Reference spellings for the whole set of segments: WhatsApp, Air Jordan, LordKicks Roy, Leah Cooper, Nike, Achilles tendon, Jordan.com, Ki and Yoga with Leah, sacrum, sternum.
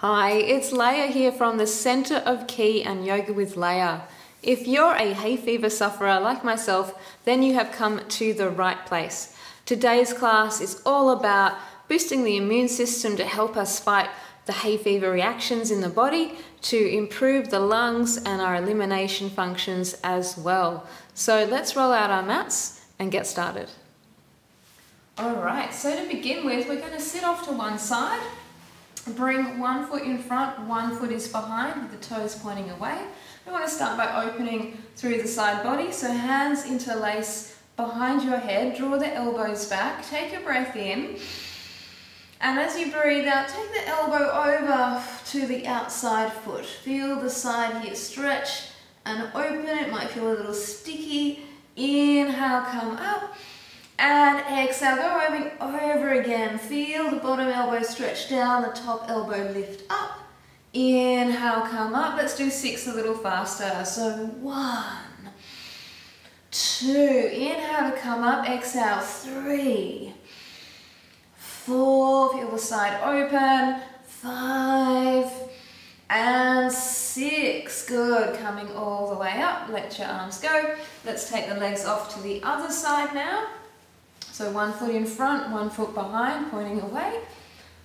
Hi, it's Leah here from the Centre of Ki and Yoga with Leah. If you're a hay fever sufferer like myself, then you have come to the right place. Today's class is all about boosting the immune system to help us fight the hay fever reactions in the body, to improve the lungs and our elimination functions as well. So let's roll out our mats and get started. Alright, so to begin with, we're going to sit off to one side. Bring one foot in front, one foot is behind with the toes pointing away. We want to start by opening through the side body. So hands interlace behind your head, draw the elbows back, take a breath in. And as you breathe out, take the elbow over to the outside foot. Feel the side here stretch and open. It might feel a little sticky. Inhale, come up. And exhale, go over again. Feel the bottom elbow stretch down, the top elbow lift up. Inhale, come up. Let's do 6 a little faster. So 1, 2, inhale to come up, exhale, 3, 4, feel the side open, 5, and 6. Good, coming all the way up. Let your arms go. Let's take the legs off to the other side now. So one foot in front, one foot behind, pointing away.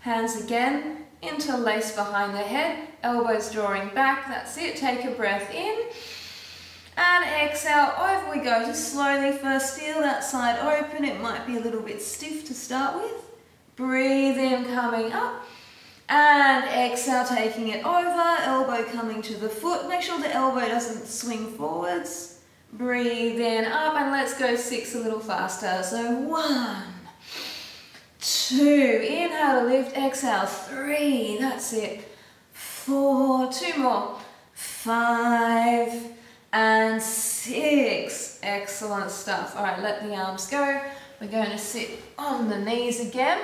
Hands again, interlace behind the head, elbows drawing back, that's it. Take a breath in. And exhale, over we go. Just slowly first, feel that side open. It might be a little bit stiff to start with. Breathe in, coming up. And exhale, taking it over. Elbow coming to the foot. Make sure the elbow doesn't swing forwards. Breathe in, up, and let's go 6 a little faster. So 1, 2, inhale to lift, exhale, 3, that's it, 4, 2 more, 5, and 6. Excellent stuff. All right, let the arms go. We're going to sit on the knees again,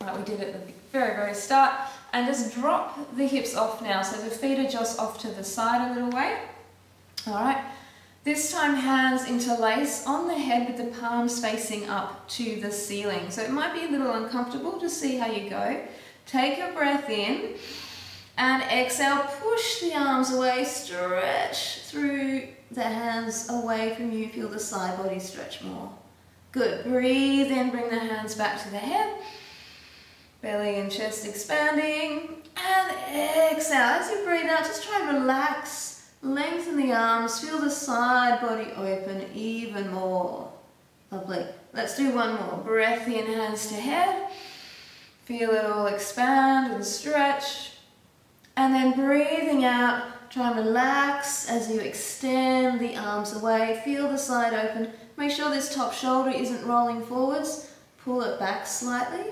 like we did at the very start, and just drop the hips off now. So the feet are just off to the side a little way. All right. This time hands interlace on the head with the palms facing up to the ceiling. So it might be a little uncomfortable, to see how you go. Take a breath in and exhale, push the arms away, stretch through the hands away from you, feel the side body stretch more. Good, breathe in, bring the hands back to the head, belly and chest expanding, and exhale. As you breathe out, just try and relax. Lengthen the arms, feel the side body open even more. Lovely. Let's do one more. Breath in, hands to head. Feel it all expand and stretch. And then breathing out, try and relax as you extend the arms away. Feel the side open. Make sure this top shoulder isn't rolling forwards. Pull it back slightly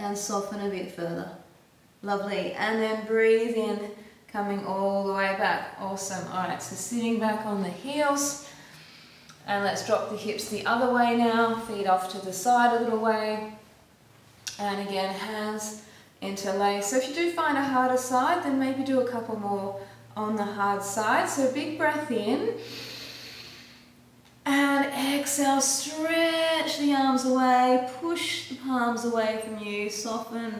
and soften a bit further. Lovely. And then breathe in, coming all the way back. Awesome. Alright, so sitting back on the heels, and let's drop the hips the other way now, feet off to the side a little way, and again hands interlace. So if you do find a harder side, then maybe do a couple more on the hard side. So big breath in and exhale, stretch the arms away, push the palms away from you, soften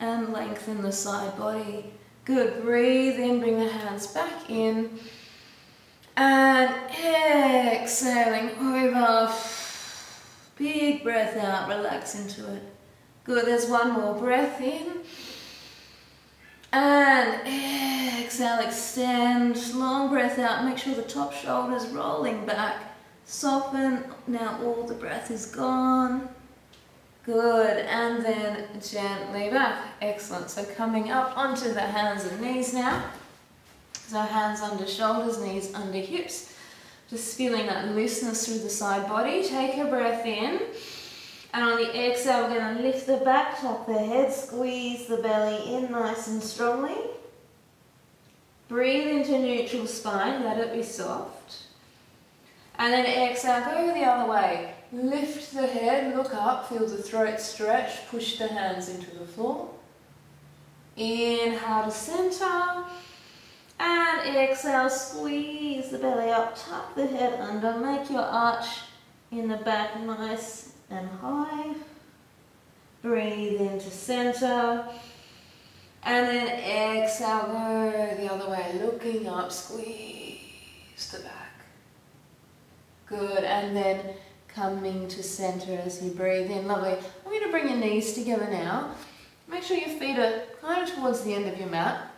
and lengthen the side body. Good, breathe in, bring the hands back in, and exhaling over, big breath out, relax into it. Good, there's one more, breath in, and exhale, extend, long breath out, make sure the top shoulder's rolling back, soften, now all the breath is gone. Good, and then gently back. Excellent. So coming up onto the hands and knees now. So hands under shoulders, knees under hips. Just feeling that looseness through the side body. Take a breath in. And on the exhale, we're going to lift the back, tuck the head, squeeze the belly in nice and strongly. Breathe into neutral spine, let it be soft. And then exhale, go the other way. Lift the head, look up, feel the throat stretch, push the hands into the floor. Inhale to center. And exhale, squeeze the belly up, tuck the head under, make your arch in the back nice and high. Breathe into center. And then exhale, go the other way, looking up, squeeze the back. Good, and then coming to center as you breathe in, lovely. I'm going to bring your knees together now. Make sure your feet are kind of towards the end of your mat.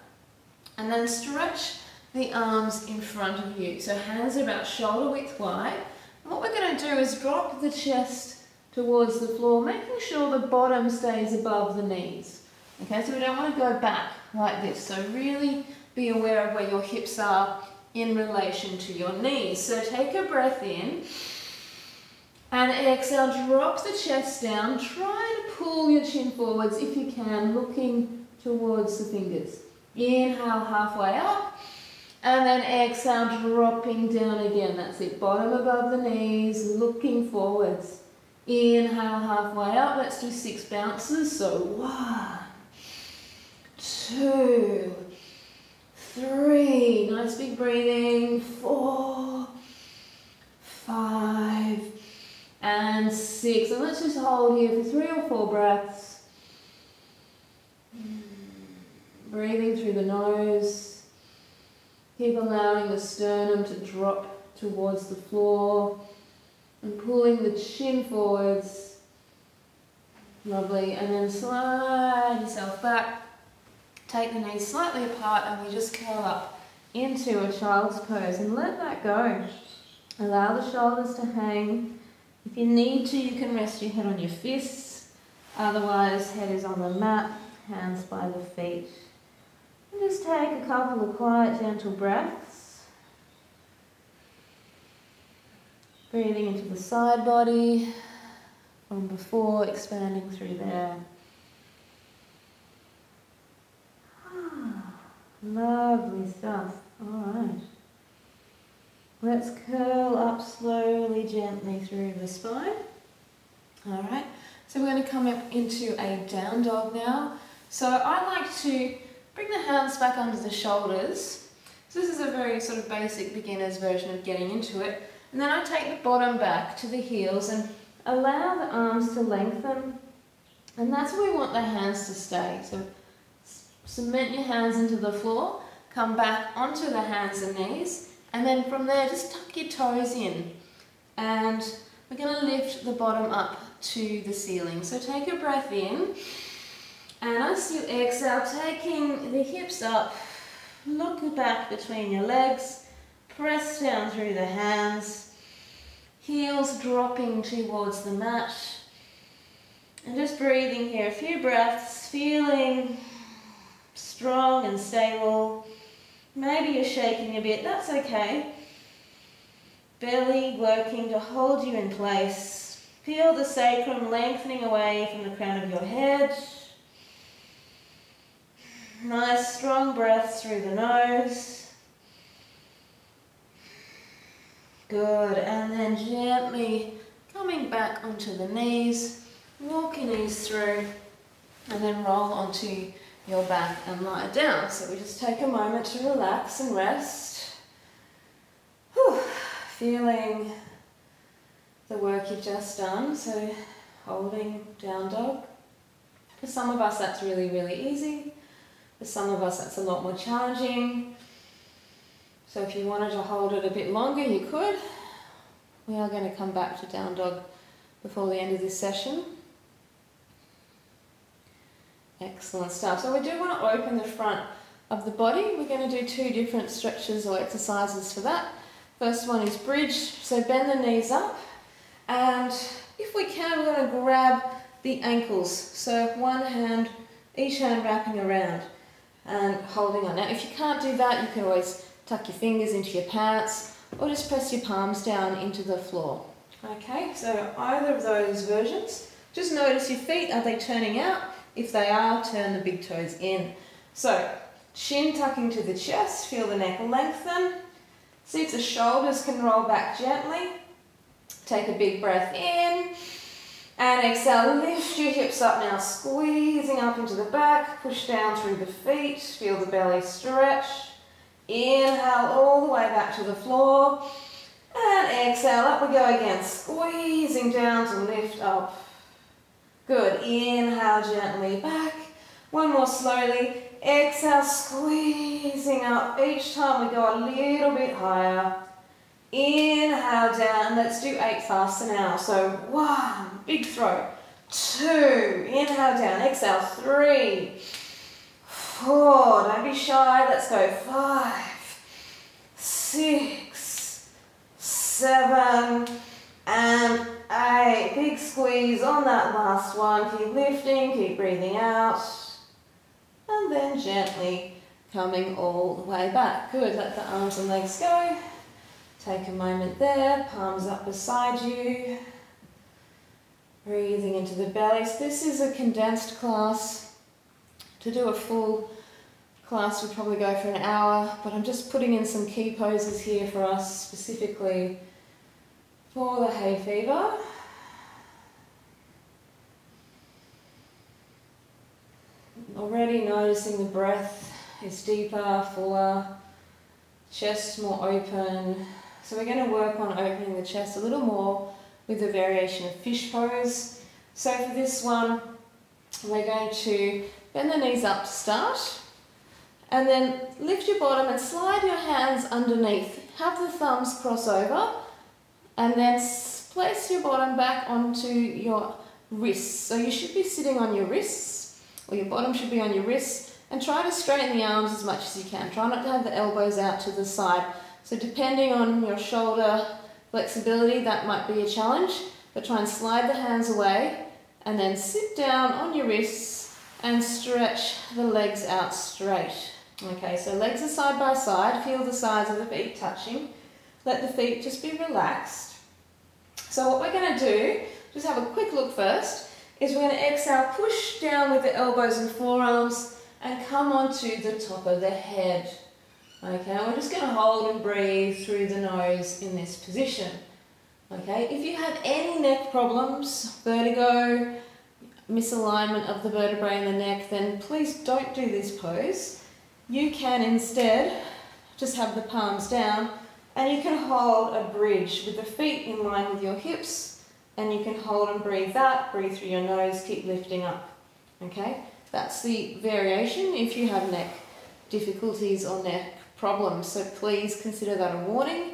And then stretch the arms in front of you. So hands are about shoulder width wide. And what we're going to do is drop the chest towards the floor, making sure the bottom stays above the knees. Okay, so we don't want to go back like this, so really be aware of where your hips are in relation to your knees. So take a breath in, and exhale, drop the chest down, try to pull your chin forwards if you can, looking towards the fingers. Inhale, halfway up, and then exhale, dropping down again. That's it, bottom above the knees, looking forwards. Inhale, halfway up, let's do 6 bounces, so 1, 2, 3, nice big breathing, 4, 5, and 6, and let's just hold here for 3 or 4 breaths, breathing through the nose, keep allowing the sternum to drop towards the floor, and pulling the chin forwards, lovely, and then slide yourself back, take the knees slightly apart, and we just curl up into a child's pose, and let that go, allow the shoulders to hang, if you need to, you can rest your head on your fists, otherwise head is on the mat, hands by the feet, and just take a couple of quiet, gentle breaths, breathing into the side body from before, expanding through there. Lovely stuff. Alright. Let's curl up slowly, gently through the spine. Alright. So we're going to come up into a down dog now. So I like to bring the hands back under the shoulders. So this is a very sort of basic beginner's version of getting into it. And then I take the bottom back to the heels and allow the arms to lengthen. And that's where we want the hands to stay. So cement your hands into the floor, come back onto the hands and knees, and then from there just tuck your toes in. And we're going to lift the bottom up to the ceiling. So take a breath in, and as you exhale, taking the hips up, lock your back between your legs. Press down through the hands, heels dropping towards the mat, and just breathing here a few breaths, feeling strong and stable. Maybe you're shaking a bit, that's okay. Belly working to hold you in place. Feel the sacrum lengthening away from the crown of your head. Nice strong breaths through the nose. Good, and then gently coming back onto the knees, walk your knees through, and then roll onto your back and lie down. So we just take a moment to relax and rest. Whew. Feeling the work you've just done, so holding down dog. For some of us that's really, really easy. For some of us that's a lot more challenging. So if you wanted to hold it a bit longer, you could. We are going to come back to down dog before the end of this session. Excellent stuff. So we do want to open the front of the body. We're going to do 2 different stretches or exercises for that. First one is bridge. So bend the knees up. And if we can, we're going to grab the ankles. So one hand, each hand wrapping around and holding on. Now if you can't do that, you can always tuck your fingers into your pants, or just press your palms down into the floor. Okay, so either of those versions. Just notice your feet, are they turning out? If they are, turn the big toes in. So, chin tucking to the chest, feel the neck lengthen. See if the shoulders can roll back gently. Take a big breath in, and exhale, lift your hips up now, squeezing up into the back, push down through the feet, feel the belly stretch. Inhale all the way back to the floor, and exhale, up we go again, squeezing down to lift up. Good, inhale gently back, one more slowly, Exhale, squeezing up. Each time we go a little bit higher. Inhale down. Let's do 8 faster now. So 1, big throat. 2, inhale down. Exhale, 3, 4. Don't be shy. Let's go 5, 6, 7, and 8. Big squeeze on that last one. Keep lifting. Keep breathing out. And then gently coming all the way back. Good, let the arms and legs go. Take a moment there, palms up beside you. Breathing into the bellies. This is a condensed class. To do a full class would probably go for an hour, but I'm just putting in some key poses here for us specifically for the hay fever. Already noticing the breath is deeper, fuller, chest more open. So we're going to work on opening the chest a little more with a variation of fish pose. So for this one, we're going to bend the knees up to start. And then lift your bottom and slide your hands underneath. Have the thumbs cross over. And then place your bottom back onto your wrists. So you should be sitting on your wrists. Or your bottom should be on your wrists, and try to straighten the arms as much as you can. Try not to have the elbows out to the side. So depending on your shoulder flexibility, that might be a challenge, but try and slide the hands away and then sit down on your wrists and stretch the legs out straight. Okay, so legs are side by side. Feel the sides of the feet touching. Let the feet just be relaxed. So what we're going to do, just have a quick look first, is we're going to exhale, push down with the elbows and forearms and come onto the top of the head. Okay, we're just going to hold and breathe through the nose in this position. Okay, if you have any neck problems, vertigo, misalignment of the vertebrae in the neck, then please don't do this pose. You can instead just have the palms down and you can hold a bridge with the feet in line with your hips. And you can hold and breathe that, breathe through your nose, keep lifting up. Okay, that's the variation if you have neck difficulties or neck problems. So please consider that a warning.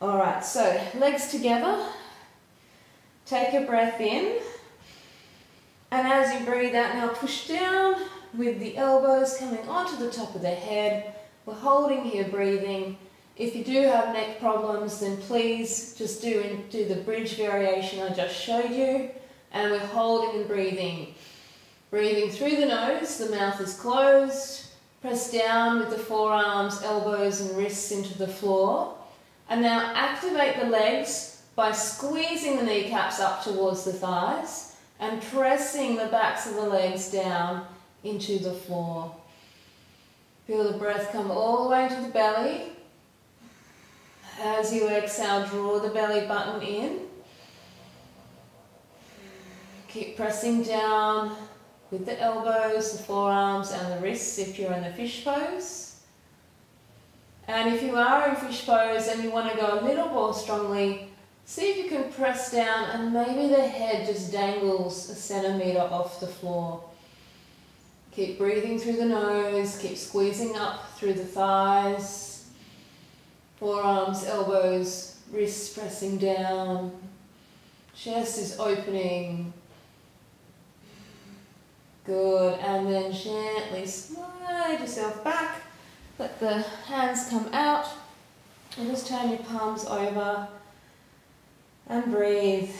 All right, so legs together. Take a breath in. And as you breathe out, now push down with the elbows coming onto the top of the head. We're holding here, breathing. If you do have neck problems, then please just do the bridge variation I just showed you. And we're holding and breathing. Breathing through the nose, the mouth is closed. Press down with the forearms, elbows and wrists into the floor. And now activate the legs by squeezing the kneecaps up towards the thighs and pressing the backs of the legs down into the floor. Feel the breath come all the way into the belly. As you exhale, draw the belly button in. Keep pressing down with the elbows, the forearms and the wrists if you're in the fish pose. And if you are in fish pose and you want to go a little more strongly, see if you can press down and maybe the head just dangles a centimetre off the floor. Keep breathing through the nose, keep squeezing up through the thighs. Forearms, elbows, wrists pressing down, chest is opening. Good, and then gently slide yourself back. Let the hands come out and just turn your palms over and breathe.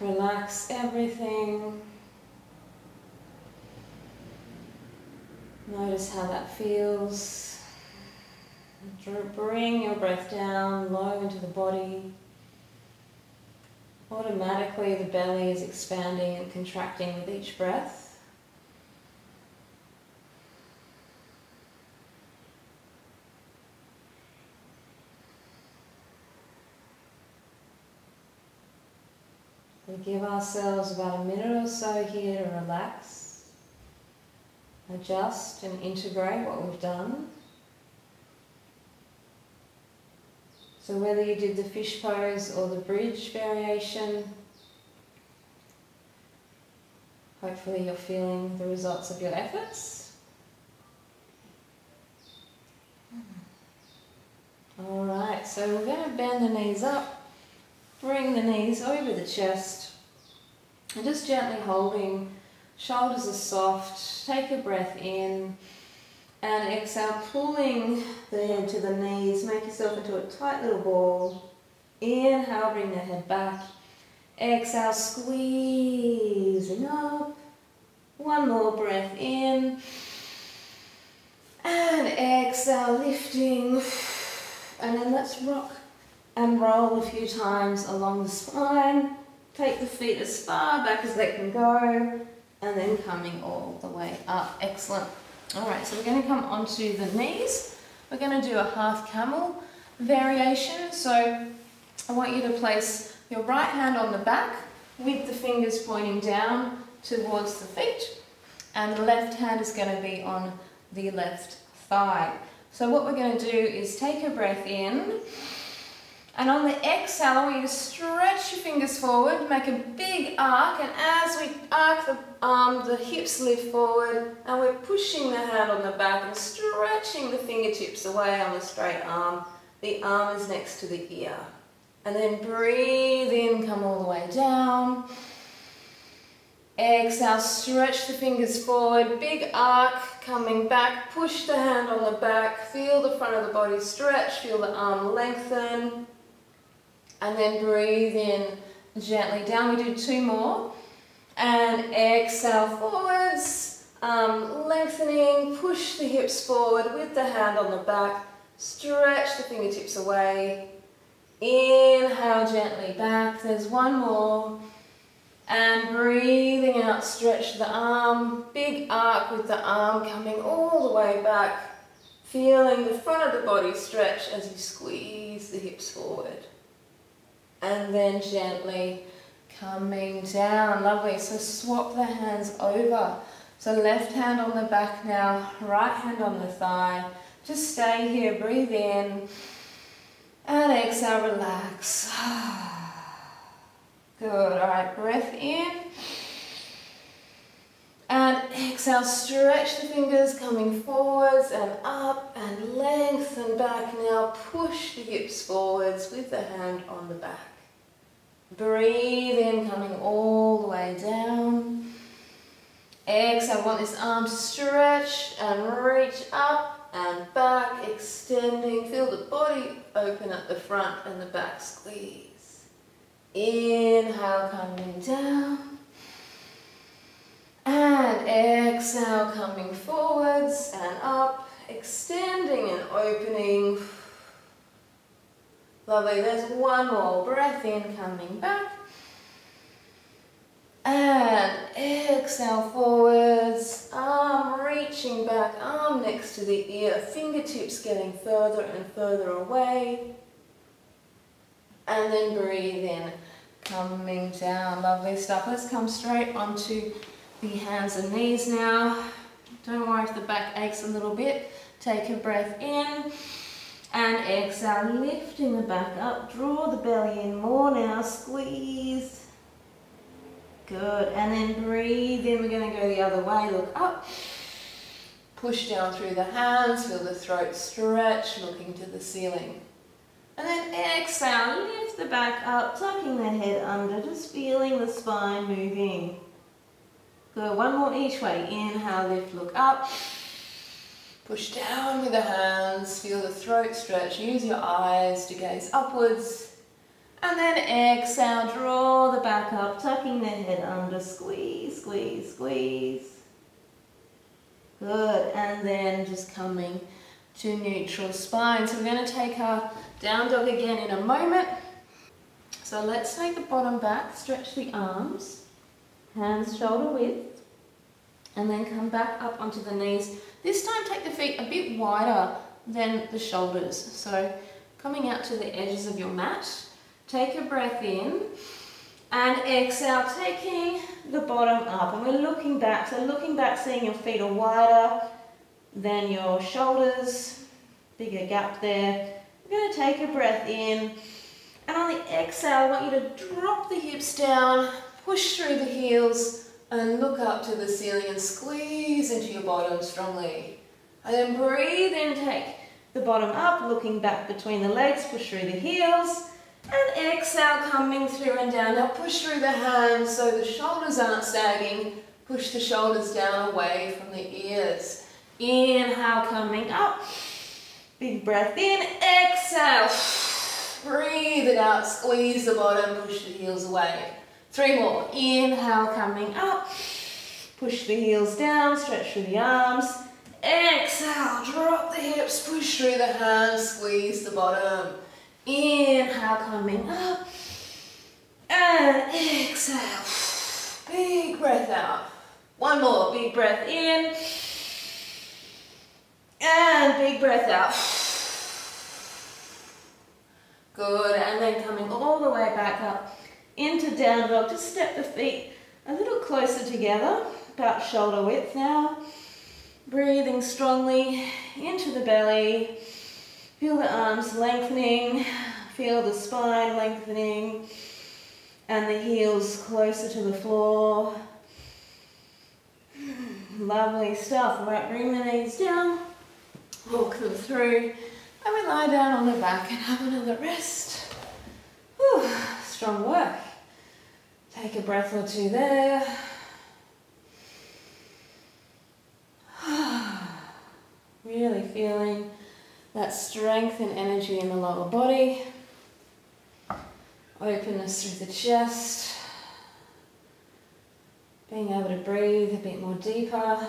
Relax everything. Notice how that feels. Bring your breath down low into the body. Automatically the belly is expanding and contracting with each breath. We give ourselves about a minute or so here to relax, adjust and integrate what we've done. So whether you did the fish pose or the bridge variation, hopefully you're feeling the results of your efforts. So we're going to bend the knees up, bring the knees over the chest, and just gently holding, shoulders are soft, take a breath in, and exhale, pulling the head to the knees, make yourself into a tight little ball, inhale, bring the head back, exhale, squeezing up, one more breath in, and exhale, lifting, and then let's rock and roll a few times along the spine, take the feet as far back as they can go, and then coming all the way up. Excellent. All right, so we're going to come onto the knees. We're going to do a half camel variation. So I want you to place your right hand on the back with the fingers pointing down towards the feet, and the left hand is going to be on the left thigh. So what we're going to do is take a breath in, and on the exhale, I want you to stretch your fingers forward, make a big arc, and as we arc the arm, the hips lift forward, and we're pushing the hand on the back and stretching the fingertips away on the straight arm. The arm is next to the ear. And then breathe in, come all the way down. Exhale, stretch the fingers forward, big arc, coming back, push the hand on the back, feel the front of the body stretch, feel the arm lengthen. And then breathe in gently down. We do two more. And exhale forwards, lengthening, push the hips forward with the hand on the back, stretch the fingertips away. Inhale gently back. There's one more. And breathing out, stretch the arm, big arc with the arm coming all the way back, feeling the front of the body stretch as you squeeze the hips forward. And then gently coming down. Lovely. So swap the hands over. So left hand on the back now, right hand on the thigh. Just stay here, breathe in, and exhale, relax. Good. All right, breath in, and exhale, stretch the fingers coming forwards and up, and lengthen back now, push the hips forwards with the hand on the back. Breathe in, coming all the way down. Exhale, I want this arm to stretch and reach up and back, extending. Feel the body open at the front and the back squeeze. Inhale, coming down. And exhale, coming forwards and up, extending and opening. Lovely, there's one more. Breath in, coming back. And exhale forwards, arm reaching back, arm next to the ear, fingertips getting further and further away. And then breathe in, coming down. Lovely stuff. Let's come straight onto the hands and knees now. Don't worry if the back aches a little bit. Take a breath in. And exhale, lifting the back up, draw the belly in more now, squeeze. Good, and then breathe in, we're going to go the other way, look up. Push down through the hands, feel the throat stretch, looking to the ceiling. And then exhale, lift the back up, tucking the head under, just feeling the spine moving. Good, one more each way, inhale, lift, look up. Push down with the hands, feel the throat stretch, use your eyes to gaze upwards. And then exhale, draw the back up, tucking the head under, squeeze, squeeze, squeeze. Good, and then just coming to neutral spine. So we're going to take our down dog again in a moment. So let's take the bottom back, stretch the arms, hands shoulder width. And then come back up onto the knees. This time take the feet a bit wider than the shoulders. So coming out to the edges of your mat, take a breath in and exhale, taking the bottom up. And we're looking back, so looking back, seeing your feet are wider than your shoulders, bigger gap there. We're going to take a breath in, and on the exhale, I want you to drop the hips down, push through the heels, and look up to the ceiling and squeeze into your bottom strongly. And then breathe in, take the bottom up, looking back between the legs, push through the heels, and exhale, coming through and down. Now push through the hands so the shoulders aren't sagging, push the shoulders down away from the ears. Inhale, coming up, big breath in, exhale, breathe it out, squeeze the bottom, push the heels away. 3 more, inhale, coming up, push the heels down, stretch through the arms, exhale, drop the hips, push through the hands, squeeze the bottom. Inhale, coming up, and exhale, big breath out. 1 more, big breath in, and big breath out. Good, and then coming all the way back up into down dog. Just step the feet a little closer together, about shoulder width now. Breathing strongly into the belly. Feel the arms lengthening, feel the spine lengthening, and the heels closer to the floor. Lovely stuff. Right, bring the knees down, walk them through, and we lie down on the back and have another rest. Whew, strong work. Take a breath or two there. Really feeling that strength and energy in the lower body. Openness through the chest. Being able to breathe a bit more deeper.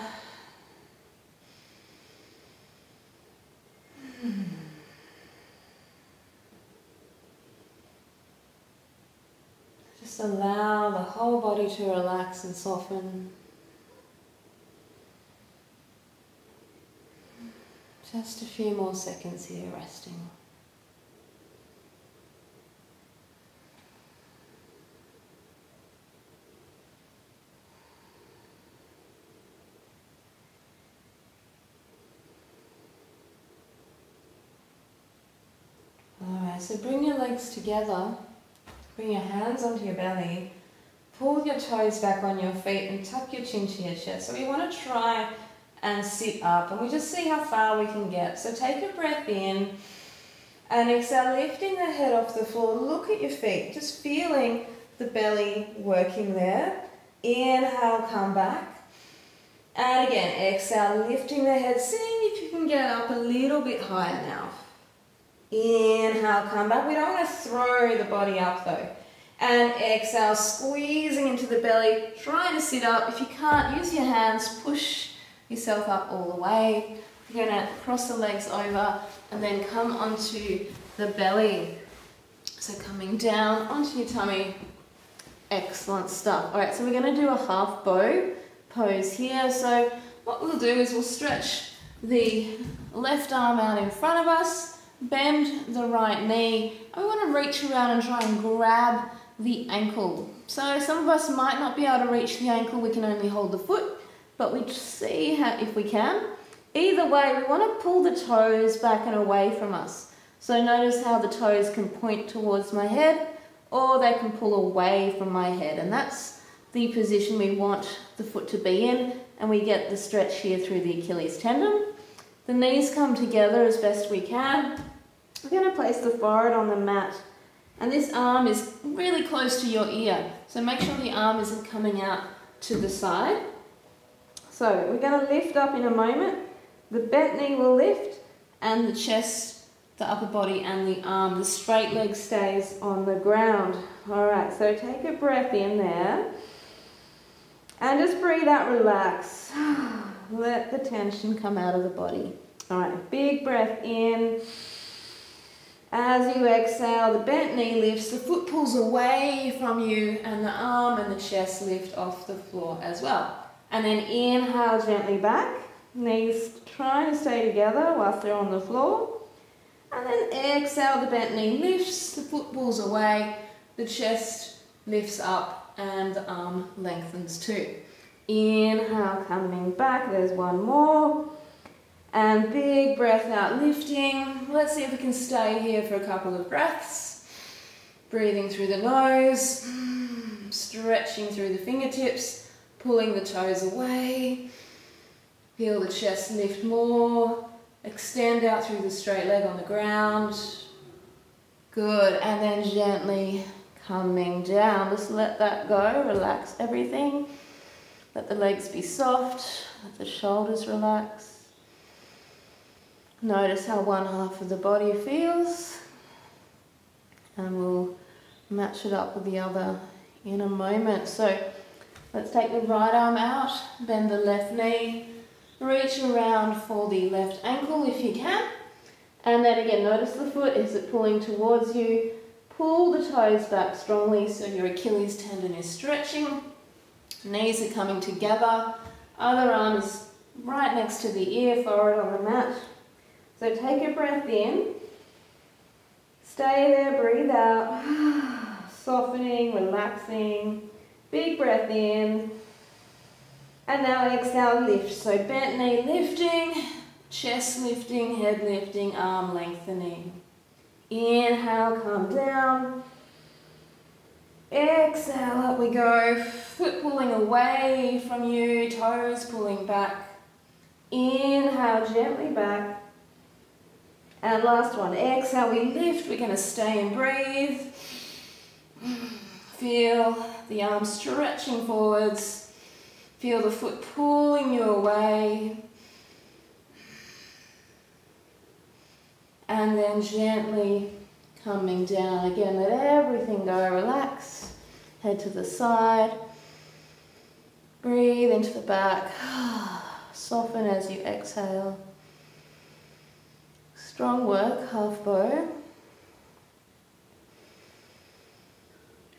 Just allow the whole body to relax and soften. Just a few more seconds here, resting. Alright, so bring your legs together, bring your hands onto your belly, pull your toes back on your feet and tuck your chin to your chest. So we want to try and sit up, and we just see how far we can get. So take a breath in and exhale, lifting the head off the floor. Look at your feet, just feeling the belly working there. Inhale, come back, and again exhale, lifting the head, seeing if you can get up a little bit higher now. Inhale, come back. We don't want to throw the body up though. And exhale, squeezing into the belly, trying to sit up. If you can't, use your hands, push yourself up all the way. You're going to cross the legs over and then come onto the belly. So coming down onto your tummy. Excellent stuff. Alright, so we're going to do a half bow pose here. So what we'll do is we'll stretch the left arm out in front of us, bend the right knee, and we want to reach around and try and grab the ankle. So some of us might not be able to reach the ankle, we can only hold the foot. But we see how, if we can. Either way, we want to pull the toes back and away from us. So notice how the toes can point towards my head or they can pull away from my head. And that's the position we want the foot to be in. And we get the stretch here through the Achilles tendon. The knees come together as best we can. We're going to place the forehead on the mat. And this arm is really close to your ear. So make sure the arm isn't coming out to the side. So we're going to lift up in a moment, the bent knee will lift and the chest, the upper body and the arm, the straight leg stays on the ground. Alright, so take a breath in there and just breathe out, relax, let the tension come out of the body. Alright, big breath in, as you exhale the bent knee lifts, the foot pulls away from you and the arm and the chest lift off the floor as well. And then inhale gently back, knees trying to stay together whilst they're on the floor. And then exhale, the bent knee lifts, the foot pulls away, the chest lifts up and the arm lengthens too. Inhale, coming back, there's 1 more. And big breath out, lifting. Let's see if we can stay here for a couple of breaths. Breathing through the nose, stretching through the fingertips. Pulling the toes away, feel the chest lift more, Extend out through the straight leg on the ground. Good, and then gently coming down. Just let that go, relax everything. Let the legs be soft, let the shoulders relax. Notice how one half of the body feels, and we'll match it up with the other in a moment. So let's take the right arm out, bend the left knee, reach around for the left ankle if you can. And then again, notice the foot, is it pulling towards you? Pull the toes back strongly so your Achilles tendon is stretching. Knees are coming together. Other arm is right next to the ear, forward on the mat. So take a breath in. Stay there, breathe out. Softening, relaxing. Big breath in. And now exhale, lift. So bent knee lifting, chest lifting, head lifting, arm lengthening. Inhale, come down. Exhale, up we go. Foot pulling away from you, toes pulling back. Inhale, gently back. And last one, exhale, we lift. We're going to stay and breathe. Feel the arms stretching forwards. Feel the foot pulling you away. And then gently coming down. Again, let everything go. Relax. Head to the side. Breathe into the back. Soften as you exhale. Strong work, half bow.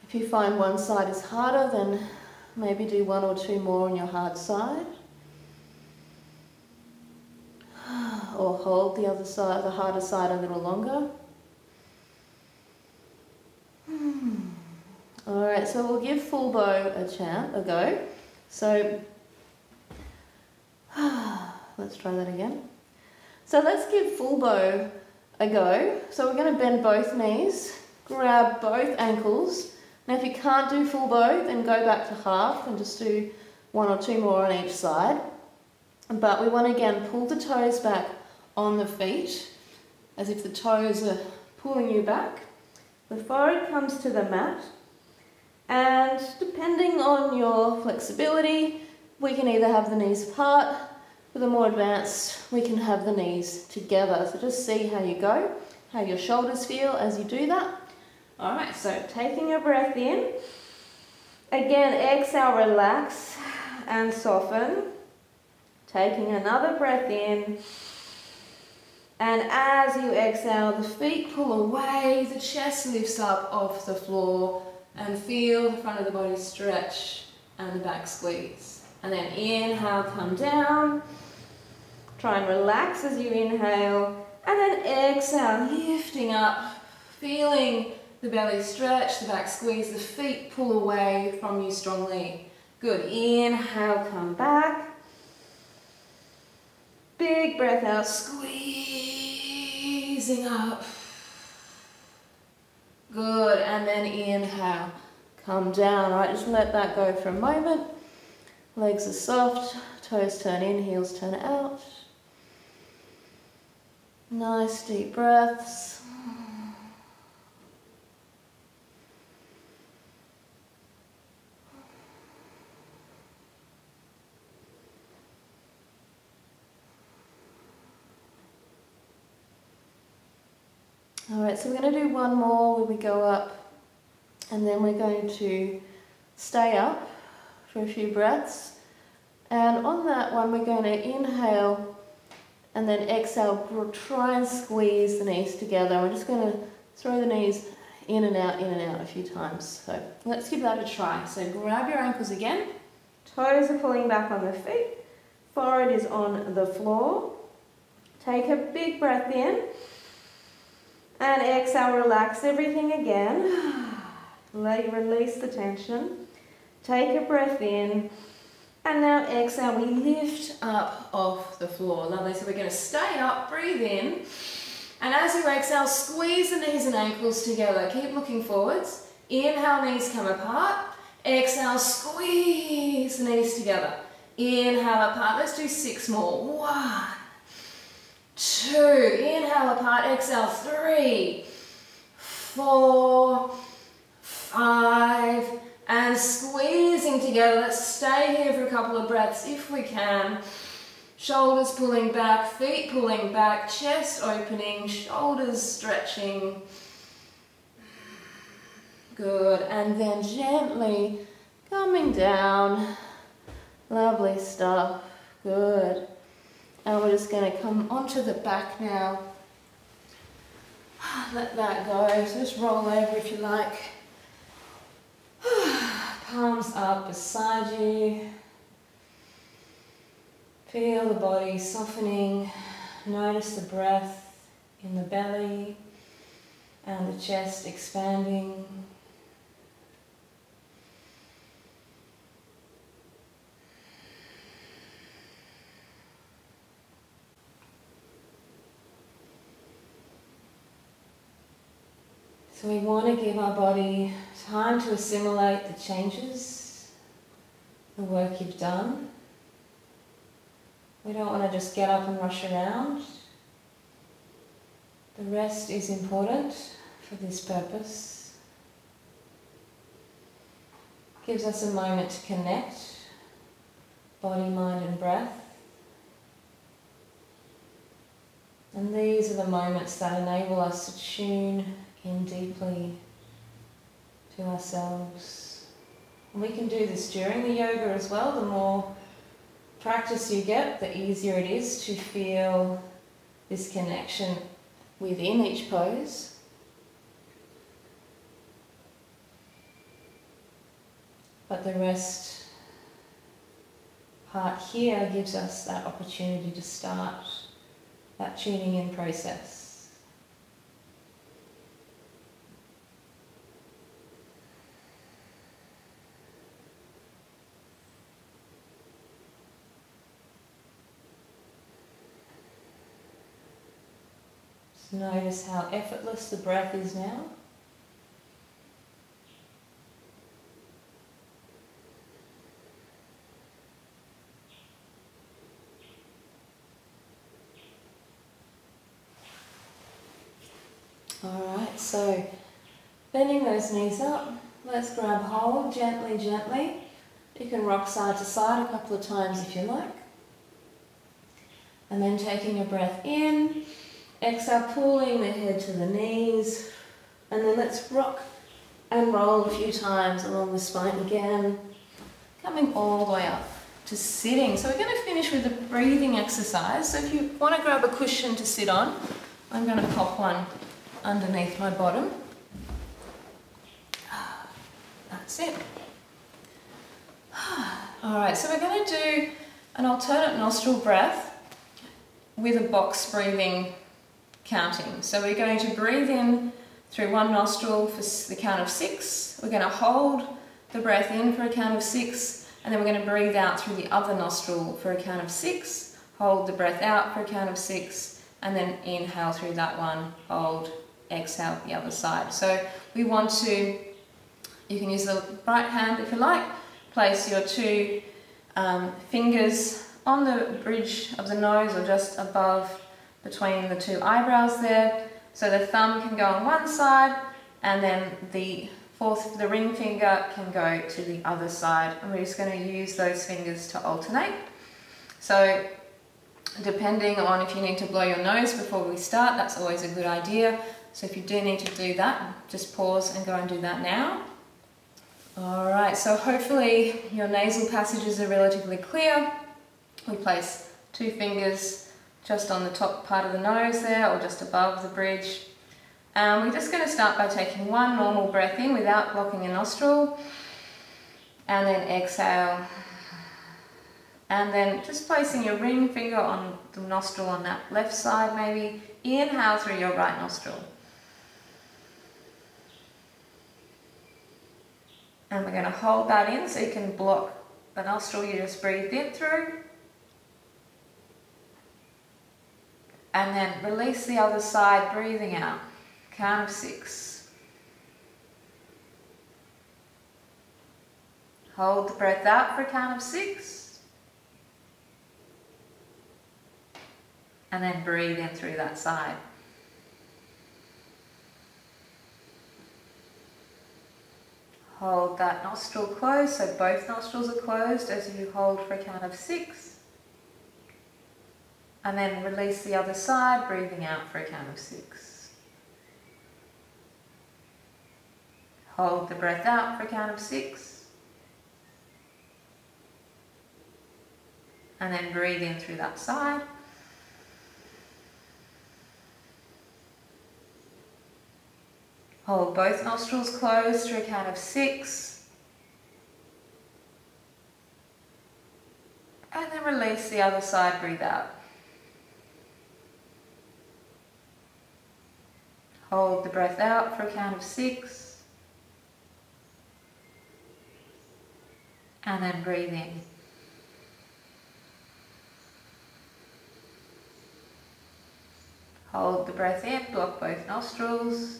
If you find one side is harder, then maybe do one or two more on your hard side. Or hold the other side, the harder side, a little longer. Alright, so we'll give full bow a go. So, let's try that again. So let's give full bow a go. So we're going to bend both knees, grab both ankles. Now if you can't do full bow, then go back to half and just do one or two more on each side. But we want to again pull the toes back on the feet, as if the toes are pulling you back. The forehead comes to the mat, and depending on your flexibility, we can either have the knees apart, for the more advanced, we can have the knees together. So just see how you go, how your shoulders feel as you do that. Alright, so taking a breath in, again exhale, relax and soften, taking another breath in, and as you exhale the feet pull away, the chest lifts up off the floor, and feel the front of the body stretch and the back squeeze. And then inhale, come down, try and relax as you inhale, and then exhale, lifting up, feeling the belly stretch, the back squeeze, the feet pull away from you strongly. Good, inhale, come back. Big breath out, squeezing up. Good, and then inhale, come down. All right, just let that go for a moment. Legs are soft, toes turn in, heels turn out. Nice deep breaths. Alright, so we're going to do one more where we go up, and then we're going to stay up for a few breaths, and on that one we're going to inhale and then exhale, we'll try and squeeze the knees together. We're just going to throw the knees in and out a few times. So let's give that a try. So grab your ankles again, toes are pulling back on the feet, forehead is on the floor, take a big breath in. And exhale, relax everything again. Release the tension. Take a breath in. And now exhale, we lift up off the floor. Lovely, so we're going to stay up, breathe in. And as you exhale, squeeze the knees and ankles together. Keep looking forwards. Inhale, knees come apart. Exhale, squeeze the knees together. Inhale, apart. Let's do 6 more. 1. two, inhale apart, exhale, three, four, five, and squeezing together. Let's stay here for a couple of breaths if we can. Shoulders pulling back, feet pulling back, chest opening, shoulders stretching. Good, and then gently coming down. Lovely stuff, good. And we're just going to come onto the back now. Let that go, so just roll over if you like. Palms up beside you. Feel the body softening. Notice the breath in the belly and the chest expanding. So we want to give our body time to assimilate the changes, the work you've done. We don't want to just get up and rush around. The rest is important for this purpose. Gives us a moment to connect, body, mind and breath. And these are the moments that enable us to tune in deeply to ourselves. And we can do this during the yoga as well. The more practice you get, the easier it is to feel this connection within each pose. But the rest part here gives us that opportunity to start that tuning in process. Notice how effortless the breath is now. Alright, so bending those knees up, let's grab hold gently, gently. You can rock side to side a couple of times if you like. And then taking a breath in. Exhale, pulling the head to the knees, and then let's rock and roll a few times along the spine again, coming all the way up to sitting. So we're going to finish with a breathing exercise. So if you want to grab a cushion to sit on, I'm going to pop one underneath my bottom. That's it. Alright, so we're going to do an alternate nostril breath with a box breathing counting. So we're going to breathe in through one nostril for the count of six. We're going to hold the breath in for a count of six, and then we're going to breathe out through the other nostril for a count of six. Hold the breath out for a count of six, and then inhale through that one, hold, exhale the other side. So we want to, you can use the right hand if you like, place your two fingers on the bridge of the nose or just above between the two eyebrows there, so the thumb can go on one side and then the ring finger can go to the other side, and we're just going to use those fingers to alternate. So depending on if you need to blow your nose before we start, that's always a good idea, so if you do need to do that, just pause and go and do that now. Alright, so hopefully your nasal passages are relatively clear. We place two fingers just on the top part of the nose there, or just above the bridge. And we're just going to start by taking one normal breath in without blocking a nostril. And then exhale. And then just placing your ring finger on the nostril on that left side maybe. Inhale through your right nostril. And we're going to hold that in so you can block the nostril you just breathed in through. And then release the other side, breathing out. Count of six. Hold the breath out for a count of six. and then breathe in through that side. Hold that nostril closed, so both nostrils are closed as you hold for a count of 6. And then release the other side, breathing out for a count of 6. Hold the breath out for a count of 6. And then breathe in through that side. Hold both nostrils closed for a count of 6. And then release the other side, breathe out. Hold the breath out for a count of 6. And then breathe in. Hold the breath in, block both nostrils.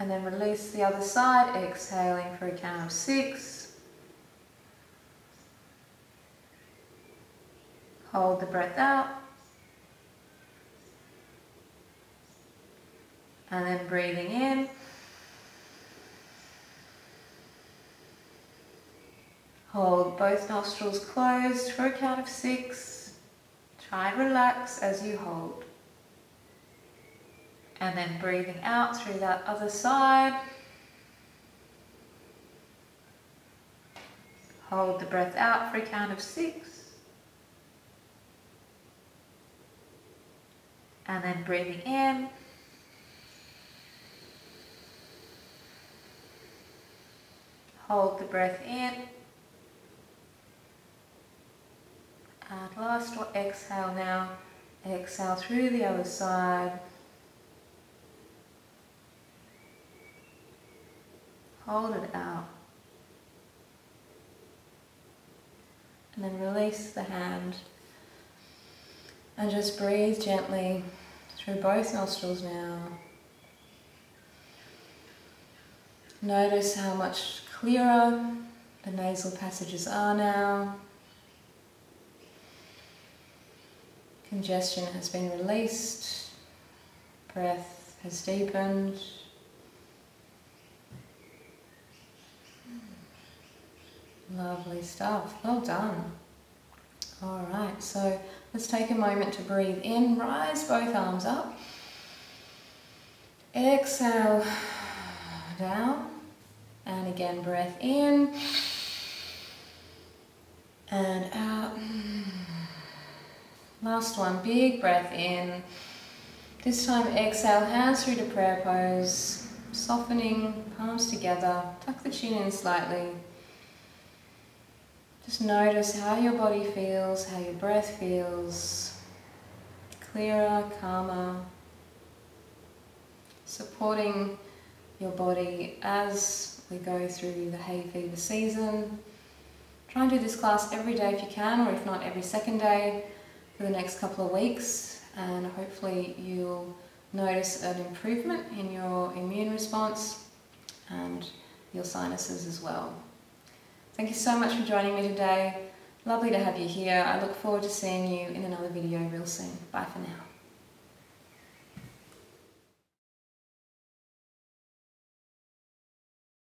And then release the other side, exhaling for a count of 6. Hold the breath out. And then breathing in. Hold both nostrils closed for a count of 6. Try and relax as you hold. And then breathing out through that other side. Hold the breath out for a count of 6. And then breathing in. Hold the breath in. And last one, exhale now. Exhale through the other side. Hold it out. And then release the hand. And just breathe gently through both nostrils now. Notice how much clearer the nasal passages are now. Congestion has been released. Breath has deepened. Lovely stuff. Well done. All right, so let's take a moment to breathe in. Rise both arms up. Exhale down. And again, breath in and out. Last one, big breath in. This time, exhale, hands through to prayer pose. Softening, palms together. Tuck the chin in slightly. Just notice how your body feels, how your breath feels. Clearer, calmer. Supporting your body as we go through the hay fever season. Try and do this class every day if you can, or if not, every second day for the next couple of weeks. And hopefully you'll notice an improvement in your immune response and your sinuses as well. Thank you so much for joining me today. Lovely to have you here. I look forward to seeing you in another video real soon. Bye for now.